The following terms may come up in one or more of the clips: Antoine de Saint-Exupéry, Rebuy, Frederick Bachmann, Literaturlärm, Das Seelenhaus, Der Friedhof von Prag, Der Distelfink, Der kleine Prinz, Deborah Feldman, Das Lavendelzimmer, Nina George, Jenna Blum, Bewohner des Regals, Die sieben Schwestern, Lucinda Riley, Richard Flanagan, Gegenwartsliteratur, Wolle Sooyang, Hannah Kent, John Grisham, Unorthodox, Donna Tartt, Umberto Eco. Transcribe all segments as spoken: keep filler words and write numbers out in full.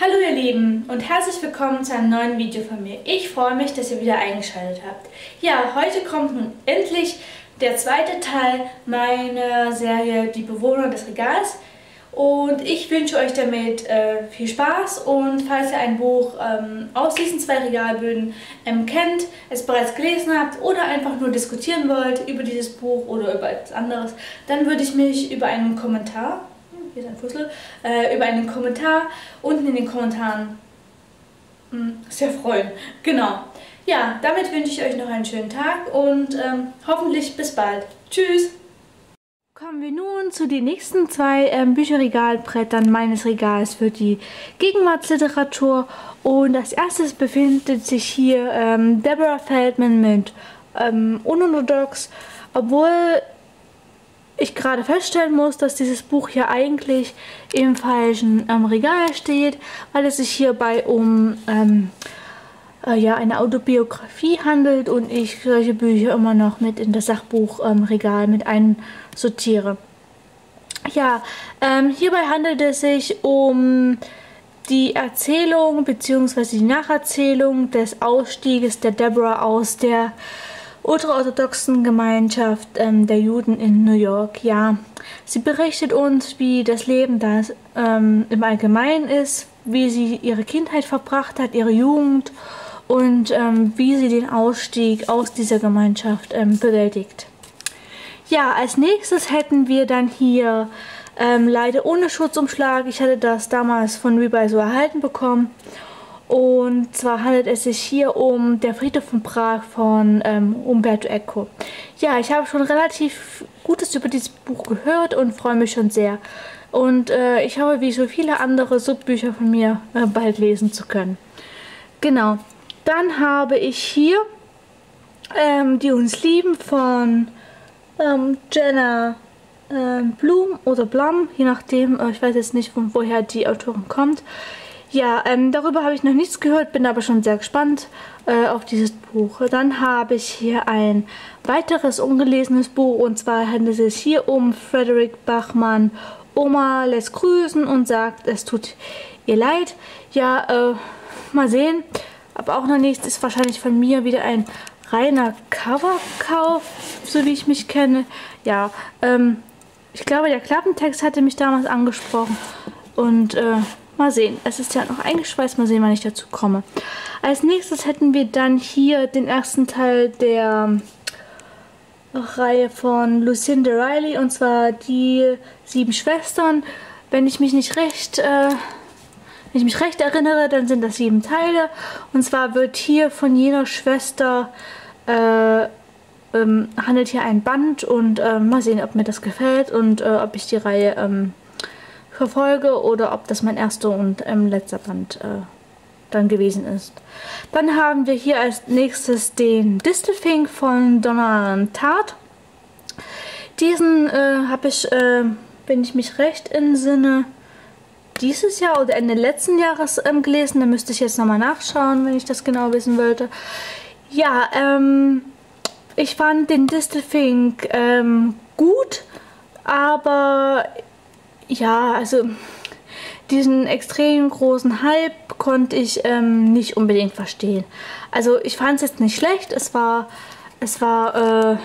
Hallo ihr Lieben und herzlich willkommen zu einem neuen Video von mir. Ich freue mich, dass ihr wieder eingeschaltet habt. Ja, heute kommt nun endlich der zweite Teil meiner Serie Die Bewohner des Regals und ich wünsche euch damit äh, viel Spaß, und falls ihr ein Buch ähm, aus diesen zwei Regalböden ähm, kennt, es bereits gelesen habt oder einfach nur diskutieren wollt über dieses Buch oder über etwas anderes, dann würde ich mich über einen Kommentar Hier ist ein Fussel, äh, über einen Kommentar unten in den Kommentaren mh, sehr freuen. Genau. Ja, damit wünsche ich euch noch einen schönen Tag und ähm, hoffentlich bis bald. Tschüss! Kommen wir nun zu den nächsten zwei ähm, Bücherregalbrettern meines Regals für die Gegenwartsliteratur. Und als erstes befindet sich hier ähm, Deborah Feldman mit ähm, Unorthodox, obwohl ich gerade feststellen muss, dass dieses Buch hier eigentlich im falschen ähm, Regal steht, weil es sich hierbei um ähm, äh, ja, eine Autobiografie handelt und ich solche Bücher immer noch mit in das Sachbuchregal ähm, mit einsortiere. Ja, ähm, hierbei handelt es sich um die Erzählung bzw. die Nacherzählung des Ausstieges der Deborah aus der ultraorthodoxen Gemeinschaft ähm, der Juden in New York. Ja, sie berichtet uns, wie das Leben da ähm, im Allgemeinen ist, wie sie ihre Kindheit verbracht hat, ihre Jugend und ähm, wie sie den Ausstieg aus dieser Gemeinschaft ähm, bewältigt. Ja, als nächstes hätten wir dann hier ähm, Leider ohne Schutzumschlag. Ich hatte das damals von Rebuy so erhalten bekommen. Und zwar handelt es sich hier um Der Friedhof von Prag von ähm, Umberto Eco. Ja, ich habe schon relativ Gutes über dieses Buch gehört und freue mich schon sehr. Und äh, ich hoffe, wie so viele andere Subbücher von mir, äh, bald lesen zu können. Genau, dann habe ich hier ähm, Die uns lieben von ähm, Jenna äh, Blum oder Blum, je nachdem, äh, ich weiß jetzt nicht, von woher die Autorin kommt. Ja, ähm, darüber habe ich noch nichts gehört, bin aber schon sehr gespannt äh, auf dieses Buch. Dann habe ich hier ein weiteres ungelesenes Buch, und zwar handelt es sich hier um Frederick Bachmann. Oma lässt grüßen und sagt, es tut ihr leid. Ja, äh, mal sehen, aber auch noch nichts. Ist wahrscheinlich von mir wieder ein reiner Coverkauf, so wie ich mich kenne. Ja, ähm, ich glaube, der Klappentext hatte mich damals angesprochen und äh, mal sehen. Es ist ja noch eingeschweißt. Mal sehen, wann ich dazu komme. Als nächstes hätten wir dann hier den ersten Teil der Reihe von Lucinda Riley, und zwar Die sieben Schwestern. Wenn ich mich nicht recht, äh, wenn ich mich recht erinnere, dann sind das sieben Teile. Und zwar wird hier von jeder Schwester äh, ähm, handelt hier ein Band, und äh, mal sehen, ob mir das gefällt und äh, ob ich die Reihe ähm, verfolge oder ob das mein erster und ähm, letzter Band äh, dann gewesen ist. Dann haben wir hier als nächstes den Distelfink von Donna Tartt. Diesen äh, habe ich, äh, wenn ich mich recht entsinne, dieses Jahr oder Ende letzten Jahres ähm, gelesen. Da müsste ich jetzt nochmal nachschauen, wenn ich das genau wissen wollte. Ja, ähm, ich fand den Distelfink ähm, gut, aber ja, also diesen extrem großen Hype konnte ich ähm, nicht unbedingt verstehen. Also ich fand es jetzt nicht schlecht, es war, es war äh,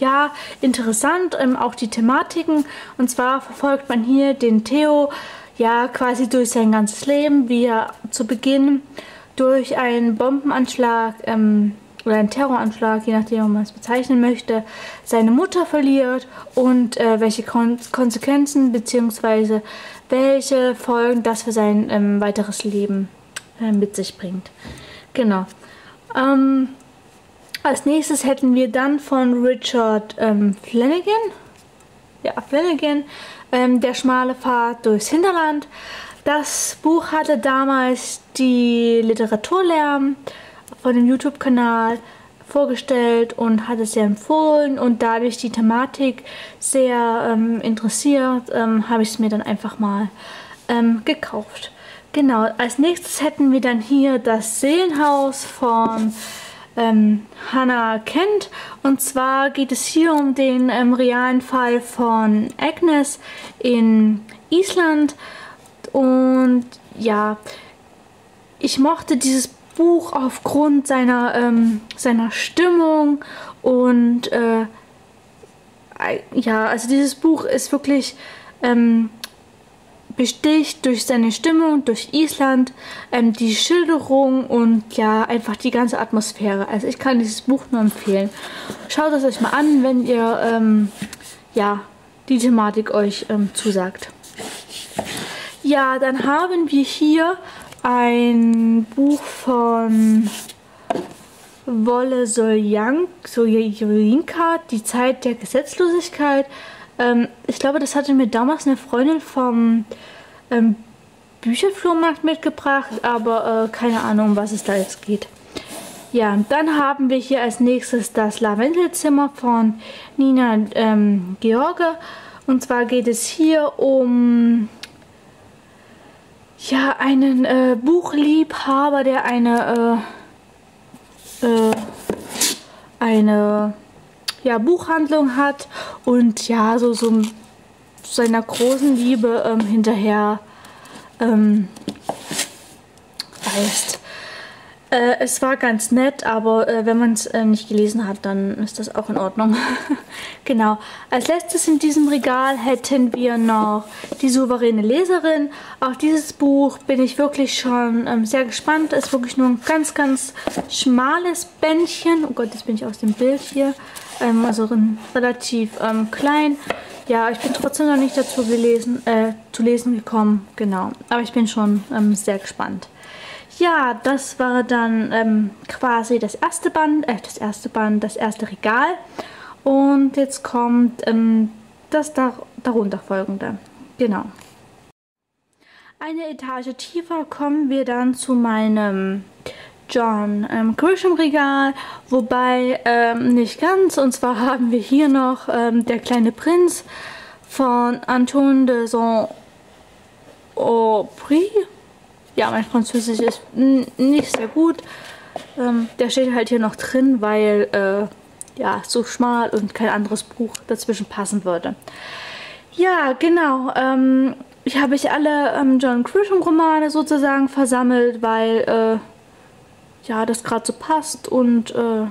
ja, interessant, ähm, auch die Thematiken. Und zwar verfolgt man hier den Theo, ja, quasi durch sein ganzes Leben, wie er zu Beginn durch einen Bombenanschlag ähm, oder einen Terroranschlag, je nachdem, wie man es bezeichnen möchte, seine Mutter verliert und äh, welche Kon Konsequenzen bzw. welche Folgen das für sein ähm, weiteres Leben äh, mit sich bringt. Genau. Ähm, als nächstes hätten wir dann von Richard ähm, Flanagan, ja, Flanagan ähm, Der schmale Pfad durchs Hinterland. Das Buch hatte damals die Literaturlärm von dem YouTube-Kanal vorgestellt und hat es sehr empfohlen, und dadurch die Thematik sehr ähm, interessiert, ähm, habe ich es mir dann einfach mal ähm, gekauft. Genau, als nächstes hätten wir dann hier Das Seelenhaus von ähm, Hannah Kent, und zwar geht es hier um den ähm, realen Fall von Agnes in Island. Und ja, ich mochte dieses Buch aufgrund seiner, ähm, seiner Stimmung und äh, ja, also dieses Buch ist wirklich ähm, besticht durch seine Stimmung, durch Island, ähm, die Schilderung und ja, einfach die ganze Atmosphäre. Also ich kann dieses Buch nur empfehlen. Schaut es euch mal an, wenn ihr ähm, ja, die Thematik euch ähm, zusagt. Ja, dann haben wir hier ein Buch von Wolle Sooyang, Die Zeit der Gesetzlosigkeit. Ähm, ich glaube, das hatte mir damals eine Freundin vom ähm, Bücherflohmarkt mitgebracht, aber äh, keine Ahnung, was es da jetzt geht. Ja, dann haben wir hier als nächstes Das Lavendelzimmer von Nina ähm, George. Und zwar geht es hier um ja, einen äh, Buchliebhaber, der eine äh, äh, eine ja, Buchhandlung hat und ja, so, so seiner großen Liebe ähm, hinterher ähm, reist. Äh, es war ganz nett, aber äh, wenn man es äh, nicht gelesen hat, dann ist das auch in Ordnung. Genau. Als letztes in diesem Regal hätten wir noch Die souveräne Leserin. Auch dieses Buch bin ich wirklich schon ähm, sehr gespannt. Ist wirklich nur ein ganz, ganz schmales Bändchen. Oh Gott, jetzt bin ich aus dem Bild hier. Ähm, also relativ ähm, klein. Ja, ich bin trotzdem noch nicht dazu gelesen, äh, zu lesen gekommen. Genau. Aber ich bin schon ähm, sehr gespannt. Ja, das war dann ähm, quasi das erste Band, äh, das erste Band, das erste Regal. Und jetzt kommt ähm, das dar darunter folgende. Genau. Eine Etage tiefer kommen wir dann zu meinem John ähm, Grisham Regal, wobei ähm, nicht ganz. Und zwar haben wir hier noch ähm, Der kleine Prinz von Antoine de Saint-Exupéry. Ja, mein Französisch ist nicht sehr gut. Ähm, der steht halt hier noch drin, weil äh, ja, so schmal und kein anderes Buch dazwischen passen würde. Ja, genau. Ähm, ich habe ich alle ähm, John Grisham Romane sozusagen versammelt, weil äh, ja, das gerade so passt und äh,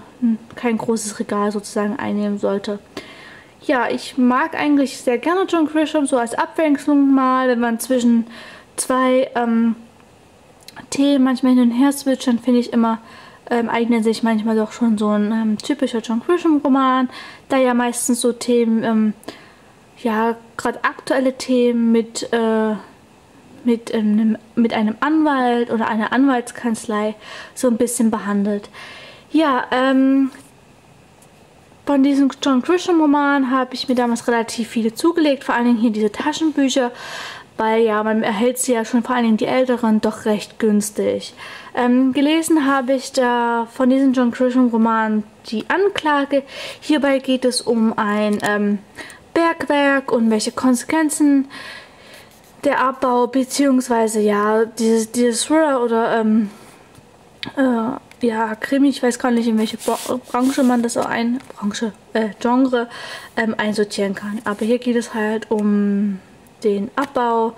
kein großes Regal sozusagen einnehmen sollte. Ja, ich mag eigentlich sehr gerne John Grisham, so als Abwechslung mal, wenn man zwischen zwei ähm, Themen manchmal hin und her switchen, finde ich immer, ähm, eignen sich manchmal doch schon so ein ähm, typischer John Grisham-Roman, da ja meistens so Themen, ähm, ja, gerade aktuelle Themen mit, äh, mit, ähm, mit einem Anwalt oder einer Anwaltskanzlei so ein bisschen behandelt. Ja, ähm, von diesem John Grisham-Roman habe ich mir damals relativ viele zugelegt, vor allen Dingen hier diese Taschenbücher, weil ja, man erhält sie ja schon, vor allen Dingen die älteren, doch recht günstig. Ähm, gelesen habe ich da von diesem John Grisham-Roman Die Anklage. Hierbei geht es um ein ähm, Bergwerk und welche Konsequenzen der Abbau, beziehungsweise ja, dieses, dieses Thriller oder ähm, äh, ja, Krimi, ich weiß gar nicht, in welche Bo Branche man das auch ein, Branche, äh, Genre ähm, einsortieren kann. Aber hier geht es halt um den Abbau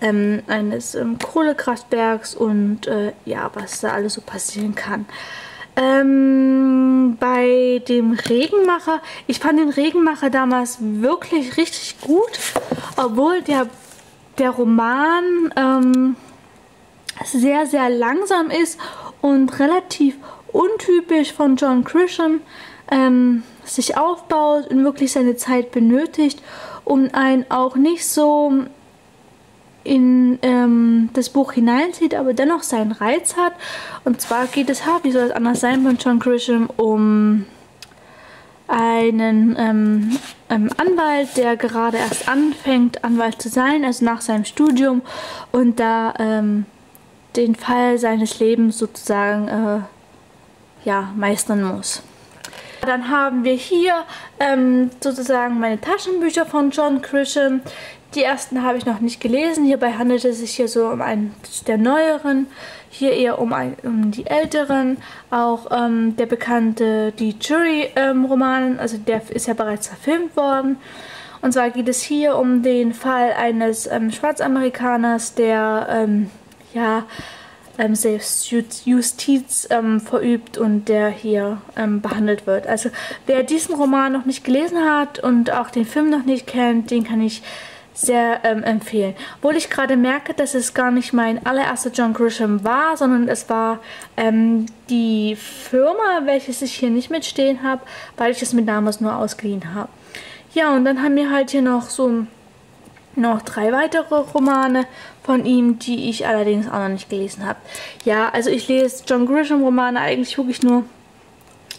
ähm, eines ähm, Kohlekraftwerks und äh, ja, was da alles so passieren kann. Ähm, bei dem Regenmacher, ich fand den Regenmacher damals wirklich richtig gut, obwohl der, der Roman ähm, sehr, sehr langsam ist und relativ untypisch von John Grisham ähm, sich aufbaut und wirklich seine Zeit benötigt, um einen auch nicht so in ähm, das Buch hineinzieht, aber dennoch seinen Reiz hat. Und zwar geht es, ha, wie soll es anders sein, von John Grisham um einen ähm, ähm, Anwalt, der gerade erst anfängt, Anwalt zu sein, also nach seinem Studium, und da ähm, den Fall seines Lebens sozusagen äh, ja, meistern muss. Dann haben wir hier ähm, sozusagen meine Taschenbücher von John Grisham. Die ersten habe ich noch nicht gelesen. Hierbei handelt es sich hier so um einen der neueren, hier eher um, ein, um die älteren. Auch ähm, der bekannte Die Jury-Roman, ähm, also der ist ja bereits verfilmt worden. Und zwar geht es hier um den Fall eines ähm, Schwarzamerikaners, der ähm, ja, ähm, Selbstjustiz ähm, verübt und der hier ähm, behandelt wird. Also wer diesen Roman noch nicht gelesen hat und auch den Film noch nicht kennt, den kann ich sehr ähm, empfehlen. Obwohl ich gerade merke, dass es gar nicht mein allererster John Grisham war, sondern es war ähm, die Firma, welches ich hier nicht mitstehen habe, weil ich es mir damals nur ausgeliehen habe. Ja, und dann haben wir halt hier noch so noch drei weitere Romane von ihm, die ich allerdings auch noch nicht gelesen habe. Ja, also ich lese John Grisham Romane eigentlich wirklich nur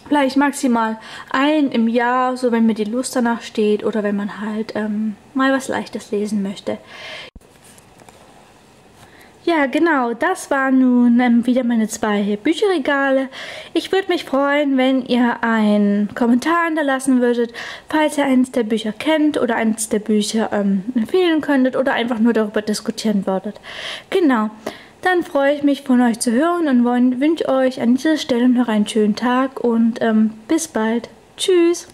vielleicht maximal einen im Jahr, so wenn mir die Lust danach steht oder wenn man halt ähm, mal was Leichtes lesen möchte. Ja, genau, das waren nun ähm, wieder meine zwei Bücherregale. Ich würde mich freuen, wenn ihr einen Kommentar hinterlassen würdet, falls ihr eines der Bücher kennt oder eines der Bücher ähm, empfehlen könntet oder einfach nur darüber diskutieren würdet. Genau. Dann freue ich mich, von euch zu hören und wünsche euch an dieser Stelle noch einen schönen Tag und ähm, bis bald. Tschüss!